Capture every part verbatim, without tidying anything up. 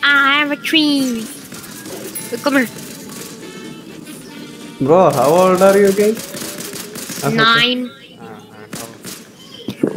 I have a tree. Come here. Bro, how old are you again? Nine.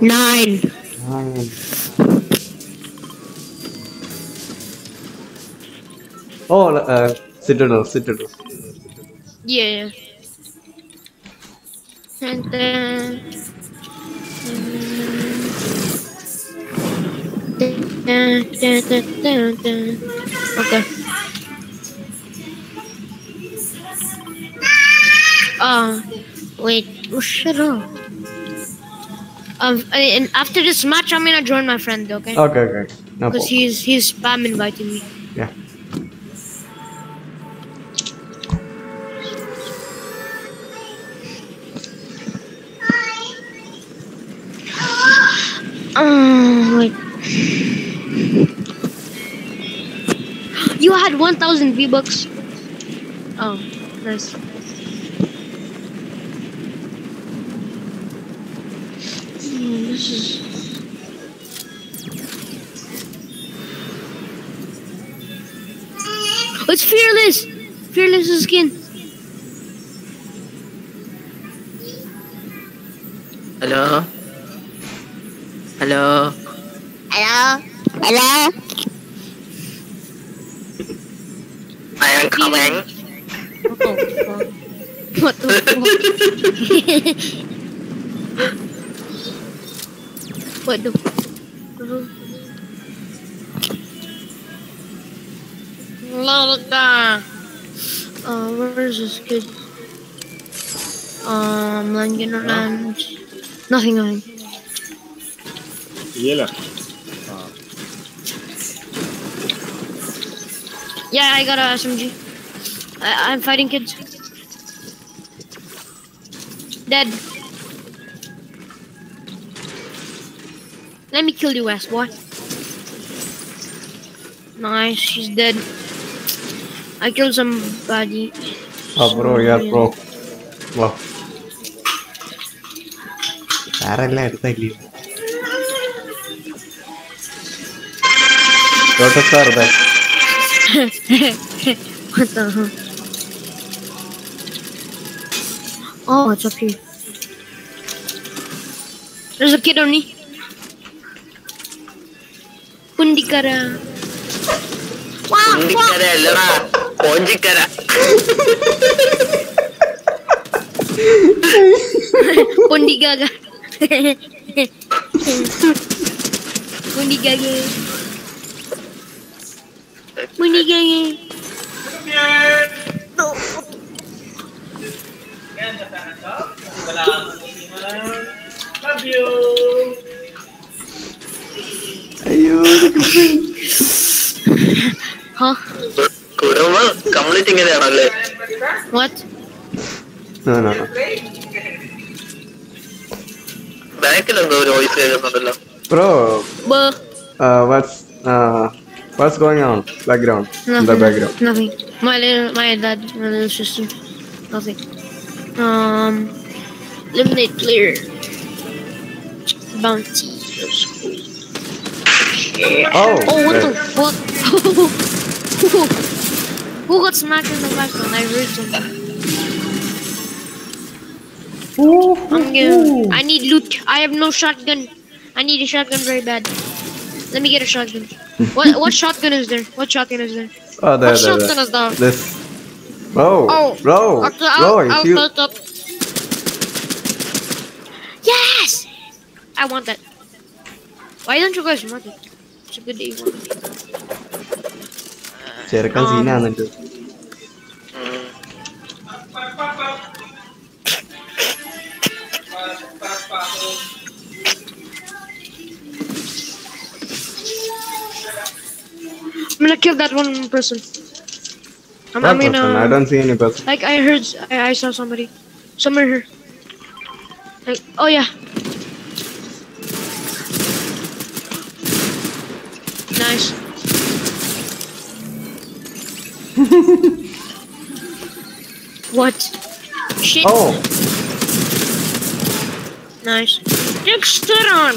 Nine. Nine. Oh, uh, Citadel, Citadel. Yeah. And then... Okay. Oh, wait. Oh, shut up. Um, and after this match, I'm gonna join my friend, okay? Okay, okay. No Because he's, he's spam inviting me. Yeah. Oh, wait. You had one thousand V-Bucks. Oh, nice. Mm, this is... Oh, it's Fearless! Fearless is skin. Hello? Hello. Hello. Hello. I am coming. Oh, fuck. What the fuck? What the fuck? Lolita. Uh, where is this kid? Um, London around. Nothing on. Yeah, I got a S M G. I I'm fighting kids. Dead. Let me kill you, ass boy. Nice, she's dead. I killed somebody. Oh, bro, yeah, bro. Wow. Paralyzed. What the hell? What the hell? Oh, it's up here. There's a kid on me. Ponjikara. Ponjikara, Ponjikara. Pondigaga. Pondigaga. When you get in. No. Love you. Huh? What? No, no, no. Bro. Uh, what's, uh, What's going on? Background. Nothing, in the background. Nothing. My little, my dad, my little sister. Nothing. Um, eliminate player. Bounty. Yeah. Oh. Oh, what the fuck? Who got smacked in the background? I heard something. I'm gonna. I need loot. I have no shotgun. I need a shotgun very bad. Let me get a shotgun. What what shotgun is there? What shotgun is there? Oh, there, what there, shotgun there. is there? This. Bro, oh, bro, okay, I'll, bro, I'll you... up. Yes! I want that. Why don't you guys want it? It's a good day. Um, um, I'm gonna kill that one person. I'm, that I'm person? Gonna, I don't see any person. Like I heard, I, I saw somebody, somewhere here. Like, oh yeah. Nice. What? Shit. Oh. Nice. Get stood on.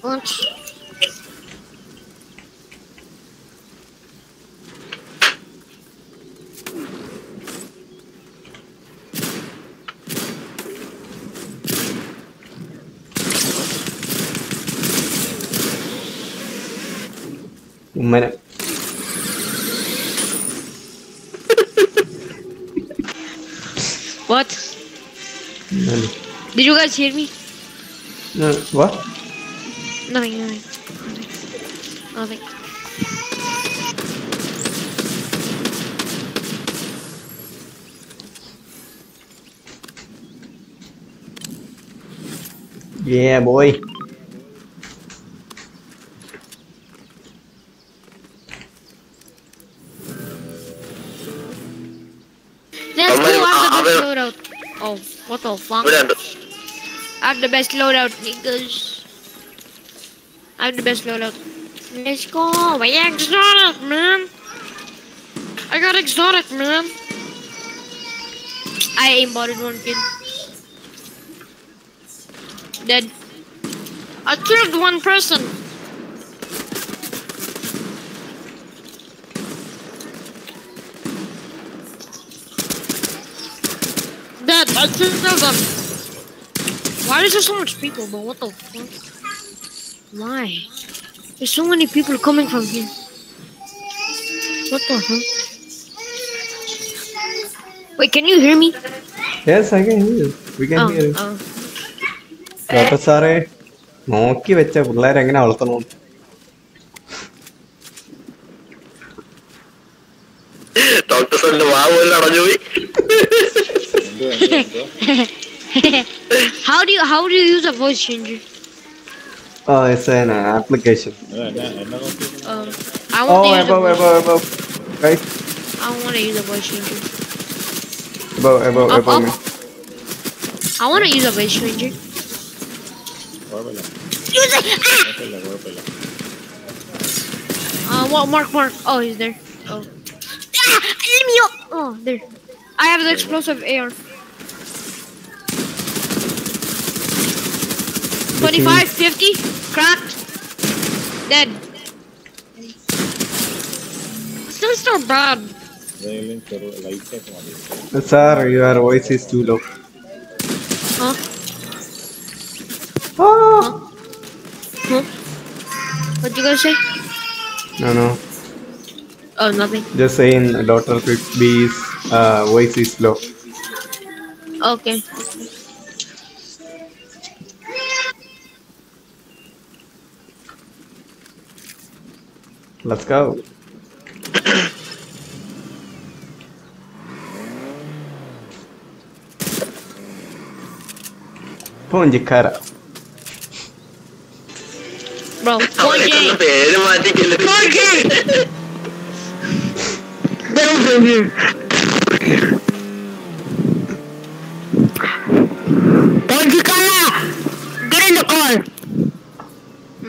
What? Minute. What? None. Did you guys hear me? No. What? Nothing. Nothing. Nothing. Yeah, boy. What the fuck? I have the best loadout, niggas. I have the best loadout. Let's go. I got exotic, man. I got exotic, man. I aimbotted one kid. Dead. I killed one person. I killed them. Why is there so much people, bro? What the fuck? Why? There's so many people coming from here. What the fuck? Wait, can you hear me? Yes, I can hear you. We can oh, hear you. Oh. Papa sare, nokki vecha pullare engana valthanu. Doctor sir, the wow will aranju. how do you how do you use a voice changer? Oh, it's an uh, application. Uh, I want oh, to use above, a above, above, right? I want to use a voice changer. Above, above, up, above. Up. I want to use a voice changer. Use it. Ah! Uh, what? Mark, Mark. Oh, he's there. Oh. Ah, let me up. Oh, there. I have the explosive A R. twenty-five, fifty, cracked, dead. Still so bad. Sir, your voice is too low. Huh? Oh. Huh? Huh? What you guys say? No, no. Oh, nothing. Just saying, Doctor Fitbee's uh, voice is low. Okay. Let's go. Ponjikara. Bro, Ponji! Ponji! Get over here! Ponjikara! Get in the car!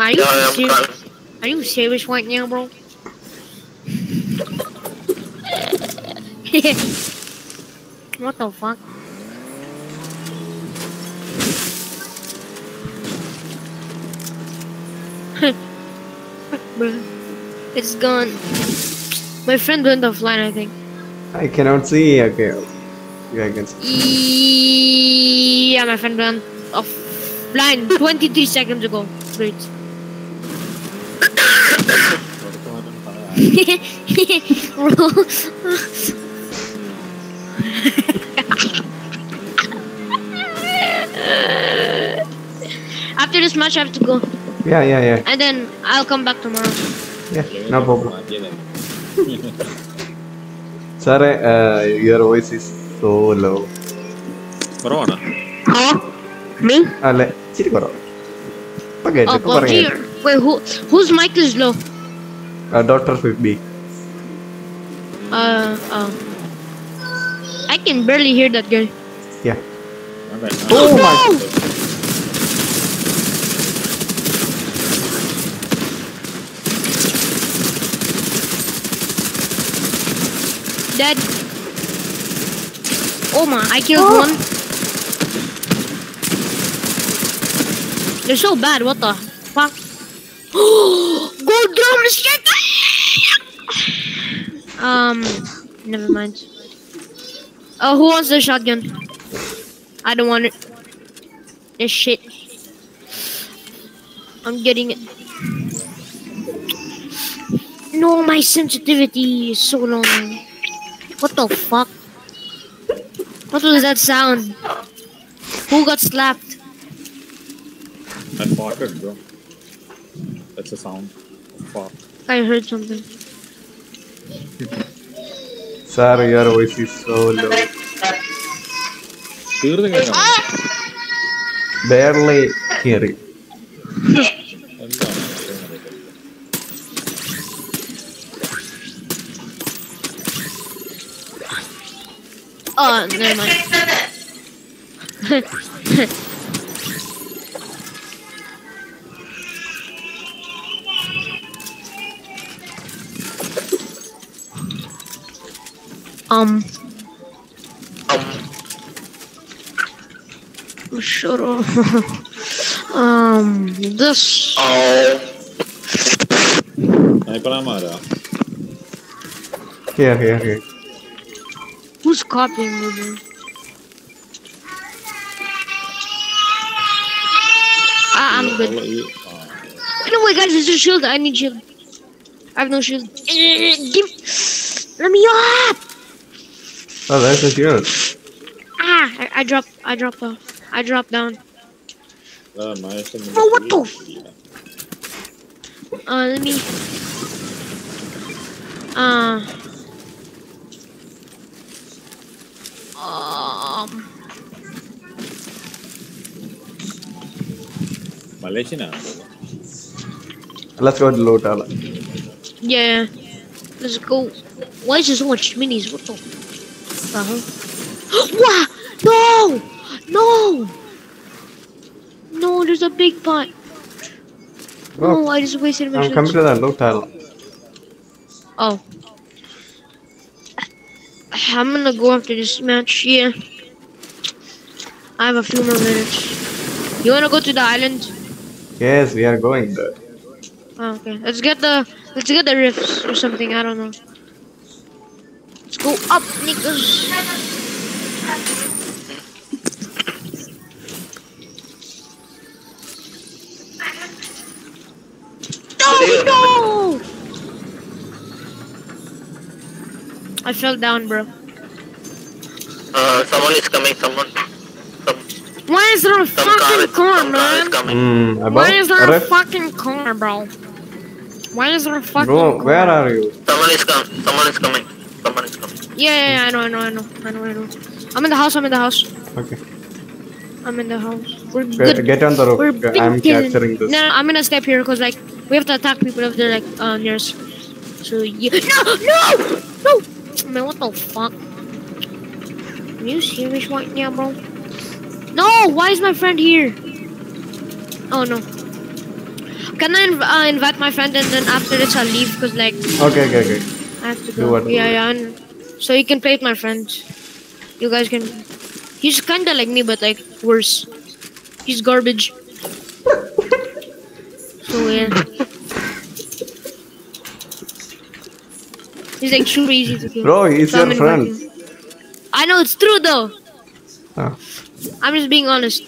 Are you yeah, serious? Are you serious right now, bro? What the fuck? Bro, it's gone. My friend went offline, I think. I cannot see. Okay. Yeah, I can see. Yeah, my friend went offline twenty-three seconds ago. Great. After this match I have to go. Yeah, yeah, yeah. And then I'll come back tomorrow. Yeah, no problem. Sir, uh, your voice is so low. Corona. Huh? Me? Ale, chiri karo. Paget, paget. Wait, who? Whose mic is low? Uh, Doctor Fitbee. Uh, uh, I can barely hear that girl. Yeah. Okay. Oh, oh my! No! dead. Oh my, I killed oh. one. They're so bad, what the fuck? Gold drum, shit! Um, never mind. Oh, who wants the shotgun? I don't want it. This shit. I'm getting it. No, my sensitivity is so long. What the fuck? What was that sound? Who got slapped? I fought it, bro. That's a sound. Fuck. I heard something. Sorry, your voice is so low. Do you think I know? Barely hear it. Oh, never mind. um. Shut up. um. This. Here, here, here. Who's copying me? Ah, I'm good. No way, guys, there's a shield. I need shield. I have no shield. Give. Let me up. Oh, that's a shield. Ah, I, I drop. I drop. Uh, I drop down. Oh, what the? F uh, let me. Uh. Um. Malaysia. Let's go to loot. Yeah, let's go. Why is there so much minis? What the? Uh huh. Wow! No! No! No! There's a big pot. Oh, no, I just wasted my. I'm coming to the loot. Oh. I'm gonna go after this match, yeah. I have a few more minutes. You wanna go to the island? Yes, we are going there. Oh, okay, let's get the let's get the rifts or something. I don't know. Let's go up, niggas. Oh no! I fell down, bro. Uh, someone is coming, someone. Some, Why is there a fucking car, car man? Car is mm, Why is there a fucking car, bro? Why is there a fucking bro, car? Bro, where are you? Someone is coming, someone is coming, someone is coming. Yeah, yeah, yeah, I know, I know, I know, I know, I know. I'm in the house, I'm in the house. Okay. I'm in the house. We're good. Get on the roof. We're I'm capturing this. No, no, I'm gonna step here, because, like, we have to attack people if they're, like, uh, near us. So, yeah. No, no! No! Man, what the fuck? Are you serious right now, bro? No! Why is my friend here? Oh no. Can I inv uh, invite my friend and then after this I'll leave because like... Okay, okay, okay. I have to go. Do yeah, yeah. And so you can play with my friends. You guys can... He's kinda like me but like worse. He's garbage. So yeah. He's like super easy to kill. Bro, he's so your friend. I know, it's true though. Oh. I'm just being honest.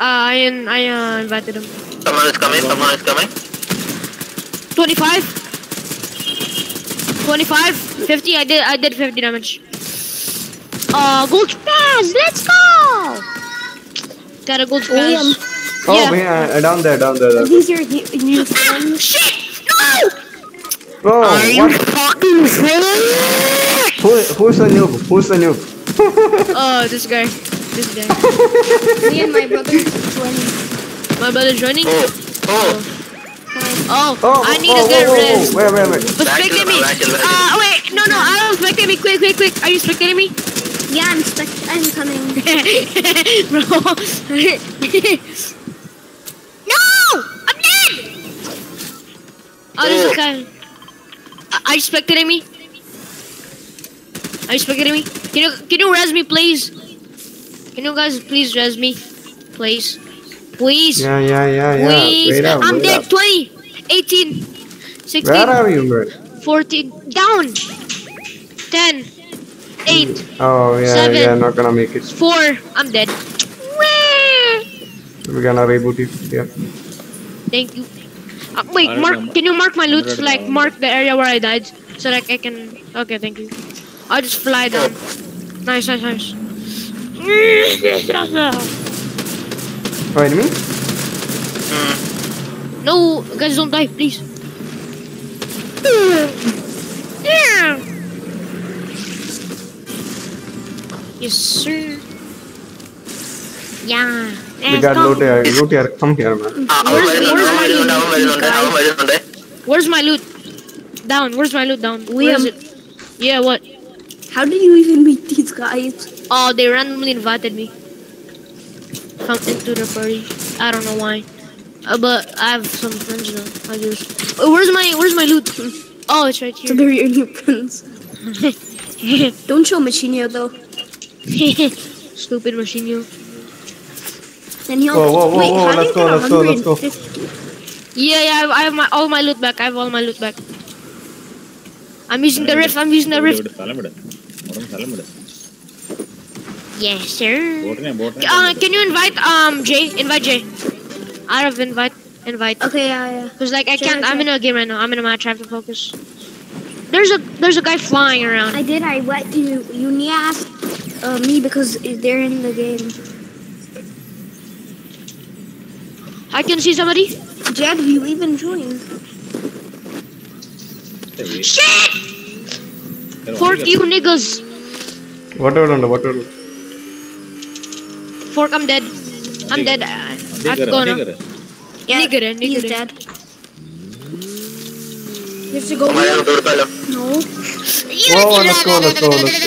Uh, I I uh, invited him. Someone is coming, someone is coming. twenty-five, twenty-five, fifty, I did, I did fifty damage. Uh, gold pass, let's go! Got a gold pass. Oh, yeah, man, down there, down there. Down there. These are new ah, shit, no! Bro, Are what? you fucking kidding? Who, who's the noob? Who's the noob? Oh, this guy. This guy. Me and my brother joining. My brother joining? Oh. Oh. Oh, oh I need oh, to get oh, rest. Oh, oh. Wait, wait, wait. But spectating me. Ah, uh, wait. No, no. I don't spectating me. Quick, quick, quick. Are you spectating me? Yeah, I'm spect. I'm coming. Bro. No! I'm dead! Oh, this guy. Are you spectating me? Are you spectating me? Can you can you res me, please? Can you guys please res me, please, please? Yeah, yeah, yeah, yeah. Please. Wait up, I'm dead. Twenty, eighteen, sixteen. Where are you, bro? Fourteen. Down. Ten. Eight. Oh yeah, seven, yeah. Not gonna make it. Four. I'm dead. We're gonna reboot it. Yeah. Thank you. Uh, wait, mark. Remember. Can you mark my loot? Like remember. Mark the area where I died, so like I can. Okay, thank you. I'll just fly down. Nice, nice, nice. Oh, enemy? Mm. No, guys, don't die, please. Yeah. Yes, sir. Yeah. We got loot here. Loot here. Come here, man. Where's my loot? Down. Where's my loot? Down. Where is it? Yeah. What? How did you even meet these guys? Oh, they randomly invited me. Come into the party. I don't know why, uh, but I have some friends now. I just. Oh, where's my Where's my loot? Oh, it's right here. So they're your new friends. Don't show Machinio though. Stupid Machinio. And he whoa, whoa, whoa, wait, whoa, let's go, let's go, let's go. Yeah, yeah, I have, I have my, all my loot back. I have all my loot back. I'm using the rift, I'm using the rift. Yes, sir. Uh, can you invite, um, Jay? Invite Jay. I have invite, invite. Okay, yeah, yeah. Because, like, I can't, I'm in a game right now. I'm in a match, I have to focus. There's a, there's a guy flying around. I did, I let you, you need to ask uh, me because they're in the game. I can see somebody. Jed, you even joined. Shit! Fork you niggas. What are you? What are you? Fork, I'm dead. I'm dead. I'm gonna. Yeah, nigger, he's dead. You have to go. No. Oh, let's go, let's go, let's go.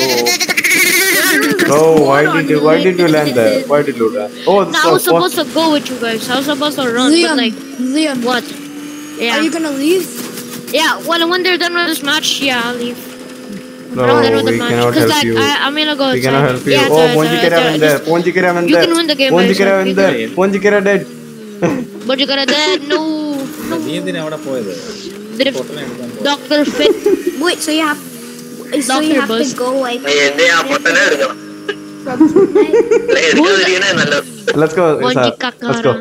Oh, why did you, why did you land there? Why did you land? Oh, no, I was supposed to go with you guys. I was supposed to run, Liam, but like... Liam, what? Yeah. Are you gonna leave? Yeah, well, when they're done with this match, yeah, I'll leave. No, no we cannot help like, you. I, I'm gonna go we cannot help you. Yeah, oh, Ponjikara went there. Ponjikara went there. You can win the game. Ponjikara went there. Ponjikara dead. Ponjikara dead, no. No. Doctor Fit. Wait, so you have... So you have bus. To go like... Let's go, let's go.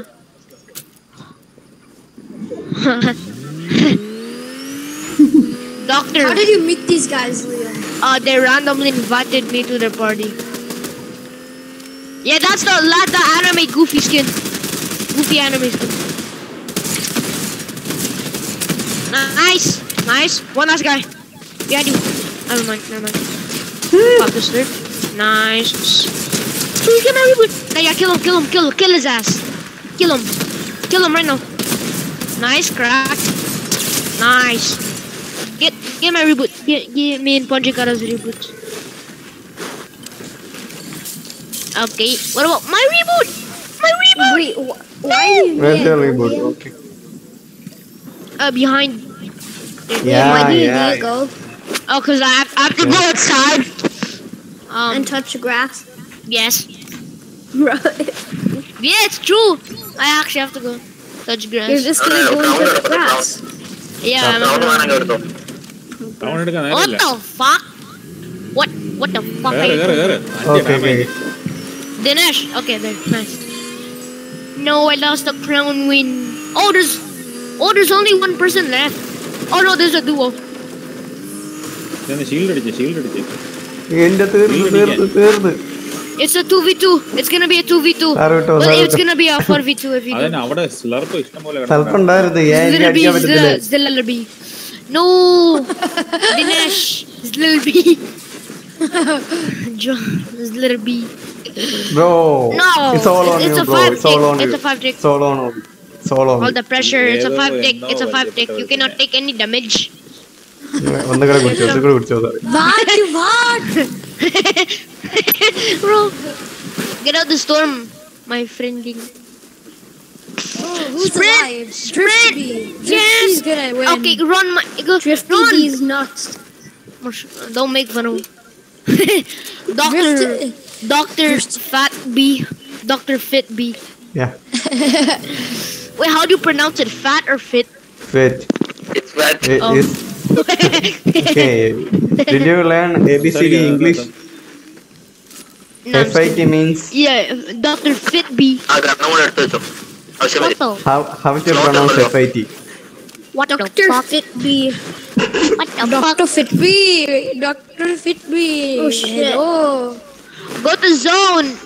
Doctor. How did you meet these guys, Leo? Uh, they randomly invited me to their party. Yeah, that's the, the anime goofy skin. Goofy anime skin. Nice, nice. One last guy. Yeah, I do. Never mind, never mind. Pop this there. Nice. Yeah, yeah, kill him, kill him, kill him, kill his ass. Kill him. Kill him right now. Nice, crack. Nice. Get get my reboot. Get, get me and Ponjikara's reboot. Okay, what about my reboot? My reboot! Wait, wh why no. you Where's the reboot? You? Okay. Uh, behind. Yeah, why do you yeah. go? Oh, cause I have, I have to go outside um, and touch the grass. Yes. Right. Yeah, it's true. I actually have to go touch grass. You're just gonna go and touch grass. Yeah. I'm gonna go. Okay. What the fuck? What? What the fuck? Are you doing? Okay, okay. Dinesh. Okay, there. Nice. No, I lost the crown win. Oh, there's, oh, there's only one person left. Oh no, there's a duo. It's a two v two. It's gonna be a two v two. But it's gonna be a four v two if you do. It's the little bee. No! Dinesh! It's the little bee. John, it's the little bee. Bro! No! It's all on you, bro. It's all on you. It's a five tick. It's all on you. It's all on you. All the pressure. It's a five tick. It's a five tick. You cannot take any damage. One guy got killed. One got killed. What? What? Bro, get out the storm, my friend. Oh, who's alive? Drifty. Drifty's gonna win. Okay, run, Michael. Drifty's nuts. Don't make fun of me. Doctor Doctor Fitbee. Doctor Fitbee. Yeah. Wait, how do you pronounce it? Fat or fit? Fit. It's fat. It, oh. It's okay. Did you learn A B C D English? No, F I K means. Yeah, Doctor Fitbee. How how do you pronounce F I T? What Doctor Fitbee? What the Doctor Fitbee? Doctor Fitbee. Oh shit! Oh, go to zone.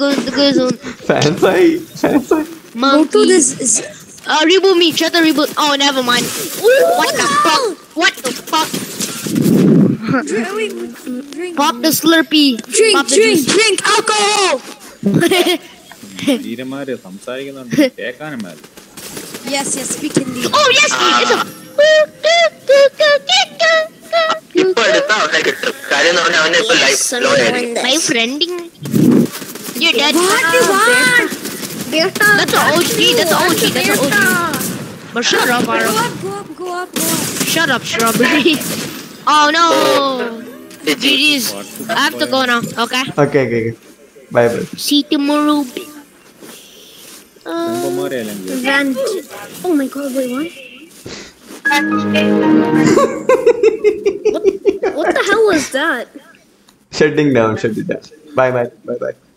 Go go to the zone. Fancy, fancy. Go to this. Uh, reboot me, try to reboot. Oh, never mind. What the fuck? What the fuck? Drink, drink. Pop the Slurpee. Drink, Pop the drink, juice. drink alcohol. Yes, yes, we can leave. Oh, yes, it's a. My friending. You're dead. What do you want? That's an O G, that's an O G, that's an O G. But shut up, Arab. Go up, go up, go up. Shut up, shrubbery. Oh no! G Gs's. I have to go now, okay? Okay, okay, okay. Bye bye. See you tomorrow. Uh, Vent. Oh my god, wait, what? what? What the hell was that? Shutting down, shutting down. Bye bye, bye bye.